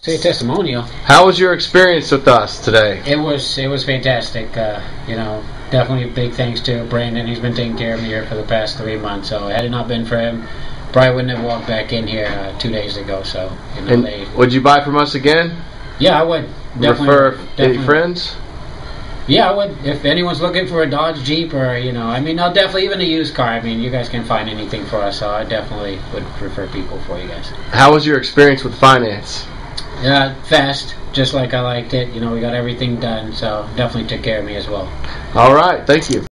Say a testimonial. How was your experience with us today? It was fantastic. You know, definitely big thanks to Brandon. He's been taking care of me here for the past 3 months. So had it not been for him, probably wouldn't have walked back in here 2 days ago. So you know, would you buy from us again? Yeah, I would. Definitely. Refer any friends? Yeah, I would. If anyone's looking for a Dodge, Jeep, or you know, I mean, I'll definitely even a used car. I mean, you guys can find anything for us. So I definitely would refer people for you guys. How was your experience with finance? Fast, just like I liked it. You know, we got everything done, so definitely took care of me as well. All right, thank you.